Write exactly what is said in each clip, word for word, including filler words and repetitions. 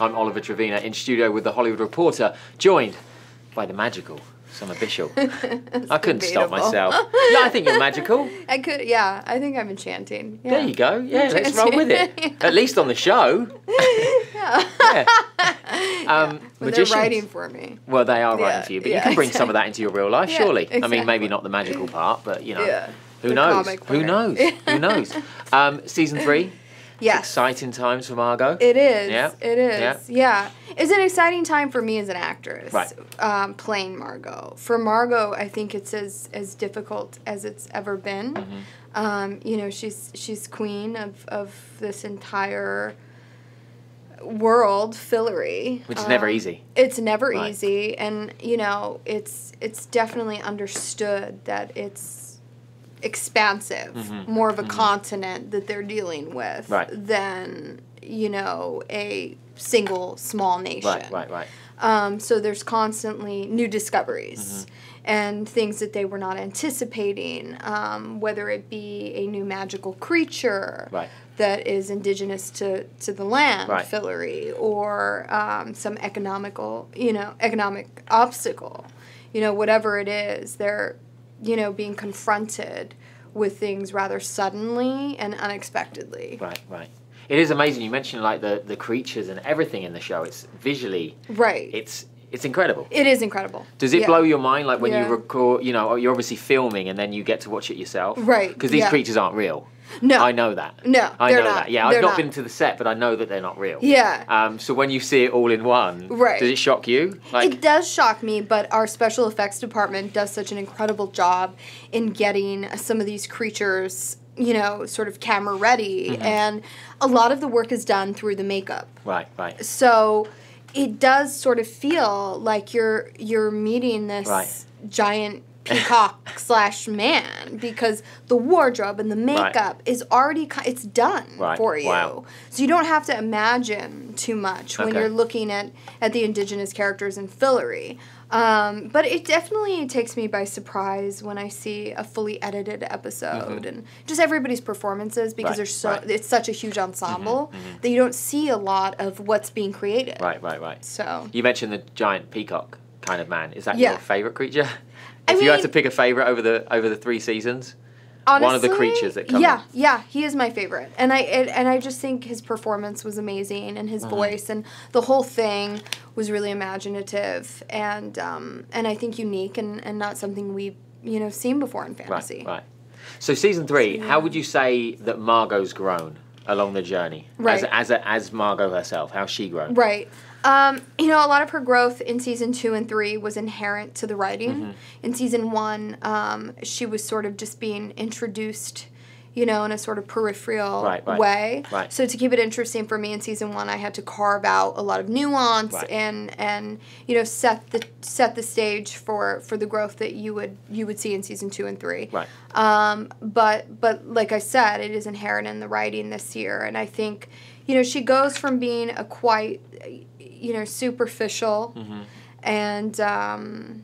I'm Oliver Trevina, in studio with The Hollywood Reporter, joined by the magical Summer Bishil. I couldn't debatable. stop myself. No, I think you're magical. I could, yeah. I think I'm enchanting. Yeah. There you go. Yeah, enchanting. Let's roll with it. Yeah. At least on the show. Yeah. Yeah. Um, yeah. Well, they're writing for me. Well, they are yeah. writing for you, but yeah, you can bring exactly. some of that into your real life, yeah, surely. Exactly. I mean, maybe not the magical part, but you know, yeah. who, knows? who knows? Who knows? Who um, knows? Season three. Yeah. Exciting times for Margo. It is. Yeah. It is. Yeah. yeah. It's an exciting time for me as an actress, right. um, playing Margo. For Margo, I think it's as as difficult as it's ever been. Mm-hmm. um, you know, she's she's queen of of this entire world, Fillory, which is um, never easy. It's never right. easy, and you know, it's it's definitely understood that it's expansive, mm-hmm. more of a mm-hmm. continent that they're dealing with right. than, you know, a single small nation. Right, right, right. Um, so there's constantly new discoveries mm-hmm. and things that they were not anticipating, um, whether it be a new magical creature right. that is indigenous to, to the land, right. Fillory, or um, some economical, you know, economic obstacle. You know, whatever it is, they're you know, being confronted with things rather suddenly and unexpectedly. Right, right. It is amazing. You mentioned like the the creatures and everything in the show. It's visually right. It's it's incredible. It is incredible. Does it yeah. blow your mind? Like when yeah. you record, you know, you're obviously filming and then you get to watch it yourself. Right. Because these yeah. creatures aren't real. No. I know that. No, I know not. that. Yeah, they're I've not, not been to the set, but I know that they're not real. Yeah. Um, so when you see it all in one, right. does it shock you? Like, it does shock me, but our special effects department does such an incredible job in getting some of these creatures, you know, sort of camera ready. Mm-hmm. And a lot of the work is done through the makeup. Right, right. So it does sort of feel like you're, you're meeting this right. giant peacock slash man, because the wardrobe and the makeup right. is already, it's done right. for you. Wow. So you don't have to imagine too much when okay. you're looking at, at the indigenous characters in Fillory. Um, but it definitely takes me by surprise when I see a fully edited episode mm-hmm. and just everybody's performances, because right, there's so right. it's such a huge ensemble mm-hmm, mm-hmm. that you don't see a lot of what's being created. Right, right, right. So you mentioned the giant peacock kind of man. Is that yeah. your favorite creature? If I mean, you had to pick a favorite over the over the three seasons, honestly, one of the creatures that comes. Yeah, in. yeah, he is my favorite, and I it, and I just think his performance was amazing, and his mm-hmm. voice, and the whole thing was really imaginative, and um, and I think unique, and, and not something we've you know seen before in fantasy. Right, right. So season three, so, yeah. how would you say that Margot's grown along the journey? Right. As as a, as Margot herself, how's she grown? Right. Um, you know, a lot of her growth in season two and three was inherent to the writing. Mm-hmm. In season one, um, she was sort of just being introduced, you know, in a sort of peripheral right, right, way. Right. So to keep it interesting for me in season one, I had to carve out a lot of nuance right. and and you know set the set the stage for, for the growth that you would you would see in season two and three. Right. Um, but but like I said, it is inherent in the writing this year, and I think you know she goes from being a quite you know, superficial mm-hmm. and, um,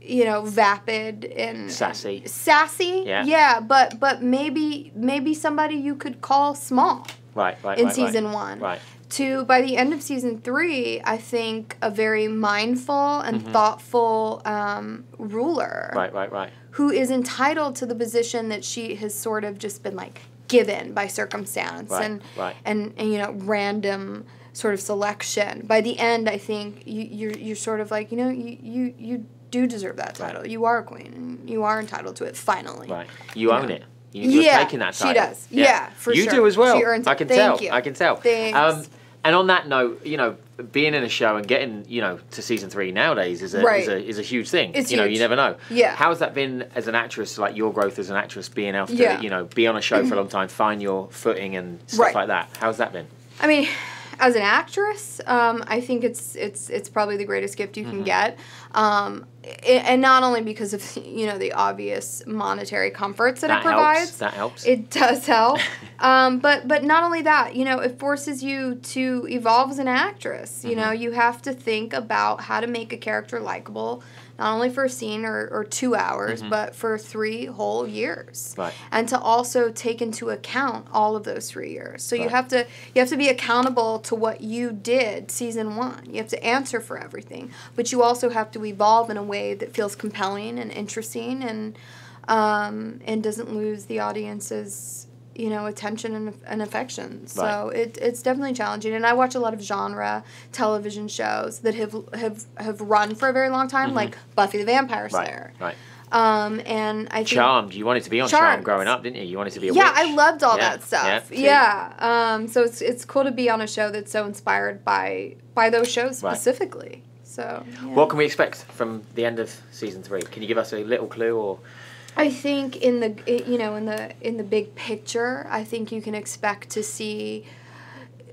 you know, vapid and... Sassy. Sassy, yeah. yeah, but but maybe maybe somebody you could call small. Right, right, In right, season right. one. Right. To, by the end of season three, I think a very mindful and mm-hmm. thoughtful um, ruler. Right, right, right. Who is entitled to the position that she has sort of just been, like, given by circumstance. Right, and, right. And, and, you know, random... sort of selection. By the end, I think you, you're you're sort of like you know you you, you do deserve that title. Right. You are a queen. And you are entitled to it. Finally, right? You, you own know. it. You, you're yeah, taking that title. She does. Yeah, yeah for you sure. You do as well. She earns it. I can Thank tell. You. I can tell. Thanks. Um, and on that note, you know, being in a show and getting you know to season three nowadays is a right. is a is a huge thing. It's you huge. know, you never know. Yeah. How has that been as an actress? Like your growth as an actress, being able to yeah. you know be on a show for a long time, find your footing and stuff right. like that. How's that been? I mean. As an actress, um, I think it's it's it's probably the greatest gift you can mm-hmm. get, um, it, and not only because of you know the obvious monetary comforts that, that it provides. Helps. That helps. It does help, um, but but not only that, you know, it forces you to evolve as an actress. You mm-hmm. know, you have to think about how to make a character likable. not only for a scene or, or two hours, mm-hmm. but for three whole years. Right. And to also take into account all of those three years. So right. you have to you have to be accountable to what you did season one. You have to answer for everything. But you also have to evolve in a way that feels compelling and interesting and um, and doesn't lose the audience's you know, attention and, and affection. So right. it, it's definitely challenging. And I watch a lot of genre television shows that have have, have run for a very long time, mm-hmm. like Buffy the Vampire Slayer. Right, right. Um, and I think... Charmed. You wanted to be on Charmed. Charmed growing up, didn't you? You wanted to be a yeah, witch. I loved all yeah. that stuff. Yeah. yeah. Um, so it's it's cool to be on a show that's so inspired by, by those shows specifically. Right. So yeah. What can we expect from the end of season three? Can you give us a little clue or... I think in the you know in the in the big picture, I think you can expect to see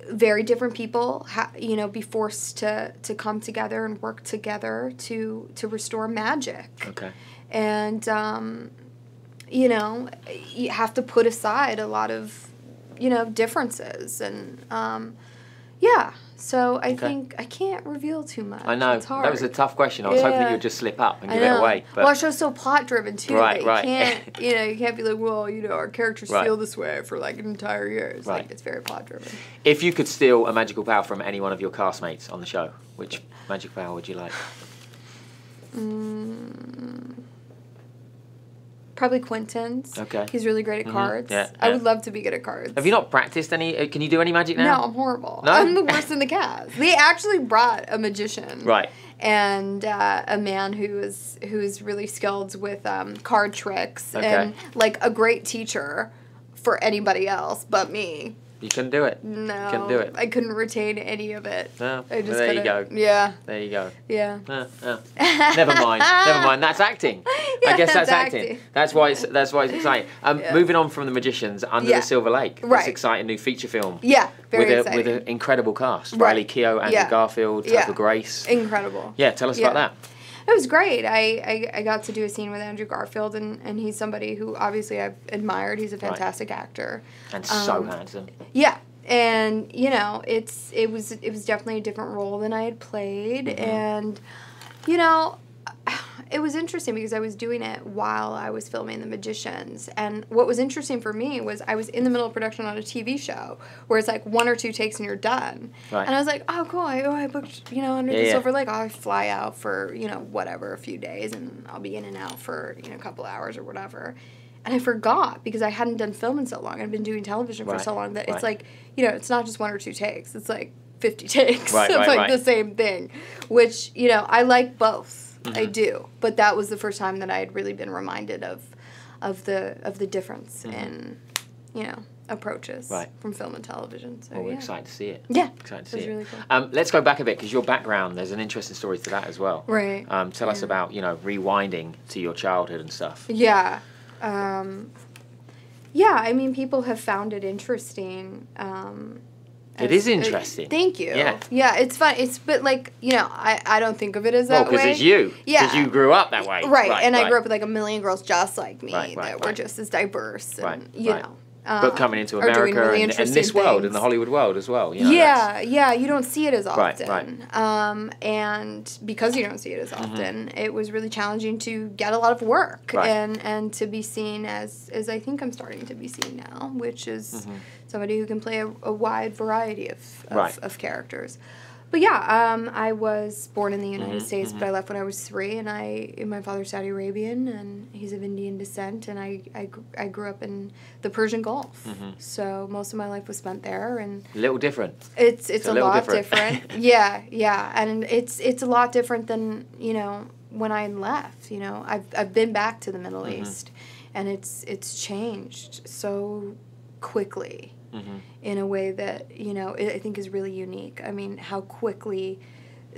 very different people ha you know be forced to to come together and work together to to restore magic. Okay. And um, you know you have to put aside a lot of you know differences and um, yeah. So I okay. think I can't reveal too much. I know. It's hard. That was a tough question. I was yeah. hoping that you would just slip up and give it away. But well, our show's so plot driven too. Right, that you right. can't, you know, you can't be like, well, you know, our characters right. feel this way for like an entire year. It's right. like it's very plot driven. If you could steal a magical power from any one of your castmates on the show, which magic power would you like? Mm, probably Quentin's. Okay. He's really great at cards. Mm-hmm. yeah, yeah. I would love to be good at cards. Have you not practiced any? Can you do any magic now? No, I'm horrible. No? I'm the worst in the cast. They actually brought a magician. Right. And uh, a man who is who is really skilled with um, card tricks okay. and like a great teacher for anybody else but me. You couldn't do it. No. You couldn't do it. I couldn't retain any of it. No. I just well, there couldn't. you go. Yeah. There you go. Yeah. Uh, uh. Never mind. Never mind. That's acting. Yeah, I guess that's, that's acting. acting. That's why it's that's why it's exciting. Um, yeah. Moving on from The Magicians, Under yeah. the Silver Lake. Right. This exciting new feature film. Yeah. Very with a, exciting. With an incredible cast. Right. Riley Keogh, Andrew yeah. Garfield, Tuffle yeah. Grace. Incredible. Yeah. Tell us yeah. about that. It was great. I, I, I got to do a scene with Andrew Garfield, and, and he's somebody who obviously I've admired. He's a fantastic right. actor. And um, so handsome. Yeah. And, you know, it's it was it was definitely a different role than I had played. Mm-hmm. And, you know, it was interesting because I was doing it while I was filming The Magicians. And what was interesting for me was I was in the middle of production on a T V show where it's like one or two takes and you're done. Right. And I was like, oh, cool. I, oh, I booked, you know, Under yeah, the yeah. Silver Lake. I'll fly out for, you know, whatever, a few days. And I'll be in and out for, you know, a couple hours or whatever. And I forgot because I hadn't done film in so long. I'd been doing television right. for so long that right. it's like, you know, it's not just one or two takes. It's like fifty takes. Right, it's right, like right. the same thing, which, you know, I like both. Mm-hmm. I do, but that was the first time that I had really been reminded of, of the of the difference mm-hmm. in, you know, approaches right. from film and television. So well, we're yeah. excited to see it. Yeah, excited to see it. It was really cool. Um, let's go back a bit because your background, there's an interesting story to that as well. Right. Um, tell yeah. us about you know rewinding to your childhood and stuff. Yeah, um, yeah. I mean, people have found it interesting. Um, It is interesting. Uh, thank you. Yeah. yeah, it's fun. It's but like you know, I, I don't think of it as that well, way. Well, because it's you. Yeah. Because you grew up that way. Right. right and right. I grew up with like a million girls just like me right, right, that right. were just as diverse. Right. And, you right. know. Um, but coming into America really and, and this world, in the Hollywood world as well. You know, yeah. Yeah. You don't see it as often. Right. Right. Um, and because you don't see it as often, mm-hmm. it was really challenging to get a lot of work right. and and to be seen as as I think I'm starting to be seen now, which is. Mm-hmm. Somebody who can play a, a wide variety of, of, right. of characters. But yeah, um, I was born in the United mm-hmm, States, mm-hmm. but I left when I was three, and I my father's Saudi Arabian, and he's of Indian descent, and I, I, I grew up in the Persian Gulf. Mm-hmm. So most of my life was spent there. And a little different. It's, it's, it's a, a lot different. different. yeah, yeah, and it's it's a lot different than, you know, when I left, you know. I've, I've been back to the Middle mm-hmm. East, and it's it's changed so quickly. Mm-hmm. In a way that, you know, I think is really unique. I mean, how quickly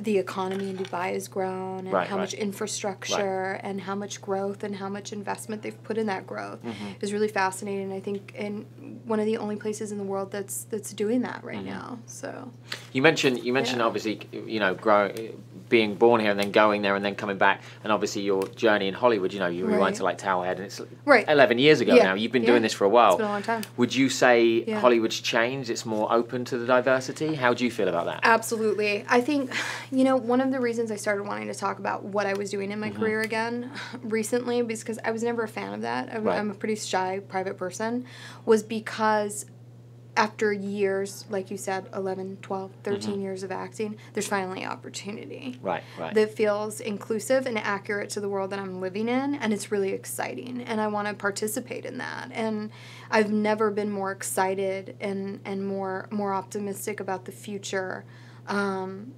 the economy in Dubai has grown and right, how right. much infrastructure right. and how much growth and how much investment they've put in that growth mm-hmm. is really fascinating. I think in one of the only places in the world that's that's doing that right mm-hmm. now. So you mentioned you mentioned yeah. obviously, you know, growing being born here and then going there and then coming back, and obviously your journey in Hollywood, you know, you rewind right. to like Towelhead, and it's right. eleven years ago yeah. now. You've been yeah. doing this for a while. It's been a long time. Would you say yeah. Hollywood's changed? It's more open to the diversity? How do you feel about that? Absolutely. I think, you know, one of the reasons I started wanting to talk about what I was doing in my mm-hmm. career again recently, because I was never a fan of that. I'm, right. I'm a pretty shy, private person, was because after years, like you said, eleven, twelve, thirteen mm-hmm. years of acting, there's finally opportunity. Right, right. That feels inclusive and accurate to the world that I'm living in, and it's really exciting, and I want to participate in that. And I've never been more excited and, and more, more optimistic about the future um,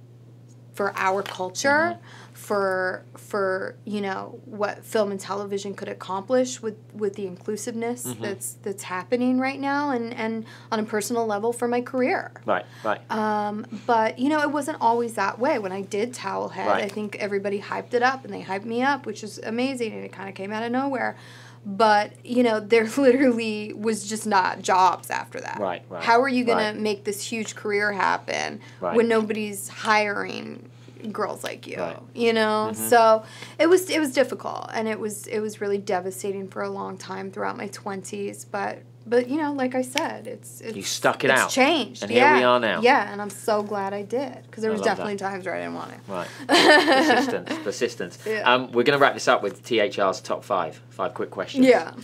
for our culture, mm-hmm. for, for, you know, what film and television could accomplish with, with the inclusiveness mm-hmm. that's that's happening right now, and, and on a personal level for my career. Right, right. Um, but, you know, it wasn't always that way. When I did Towelhead, right. I think everybody hyped it up, and they hyped me up, which is amazing, and it kind of came out of nowhere. But, you know, there literally was just not jobs after that. Right, right. How are you going right. to make this huge career happen right. when nobody's hiring girls like you, right. you know? Mm-hmm. So it was it was difficult, and it was it was really devastating for a long time throughout my twenties. But, but you know, like I said, it's, it's You stuck it it's out. It's changed. And yeah. here we are now. Yeah, and I'm so glad I did, because there was definitely that. times where I didn't want it. Right. persistence, persistence. Yeah. Um, we're going to wrap this up with T H R's top five. Five quick questions. Yeah.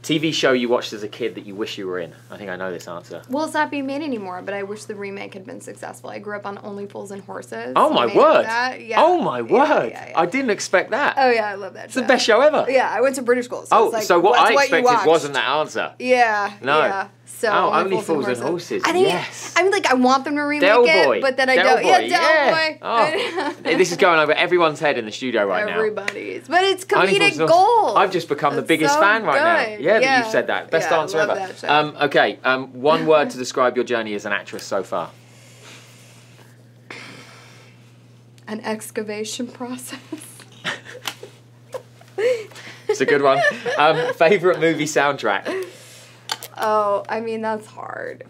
T V show you watched as a kid that you wish you were in. I think I know this answer. Well, it's not being made anymore, but I wish the remake had been successful. I grew up on Only Fools and Horses. Oh, my word. Yeah. Oh, my word. Yeah, yeah, yeah. I didn't expect that. Oh, yeah, I love that show. It's the best show ever. Yeah, I went to British school. So oh, like, so what I expected what wasn't that answer. Yeah. No. Yeah. So oh, Only Fools and Horses. I think, yes. I mean, like, I want them to remake Del Boy. it, but then I Del don't. Boy. Yeah, Del yeah. Boy. Oh. This is going over everyone's head in the studio right Everybody's. now. Everybody's. But it's comedic gold. I've just become That's the biggest so fan right good. now. Yeah, yeah, that you've said that. Best yeah, answer ever. That um, okay, um, one word to describe your journey as an actress so far. An excavation process. It's a good one. Um, favorite movie soundtrack. Oh, I mean, that's hard.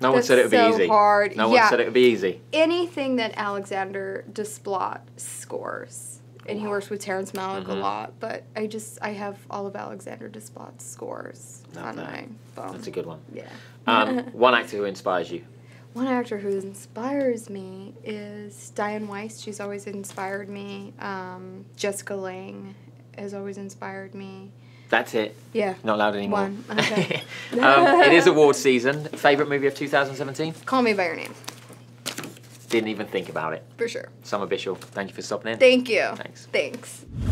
No one said it would be easy. So hard. No one said it would be easy. Anything that Alexander Desplat scores, and he works with Terrence Malick mm-hmm. a lot, but I just, I have all of Alexander Desplat's scores Not on that. my phone. That's a good one. Yeah. Um, one actor who inspires you. One actor who inspires me is Diane Weiss. She's always inspired me. Um, Jessica Lange has always inspired me. That's it. Yeah. Not allowed anymore. One. Okay. um, it is award season. Favourite movie of two thousand seventeen? Call Me by Your Name. Didn't even think about it. For sure. Summer Bishil, thank you for stopping in. Thank you. Thanks. Thanks.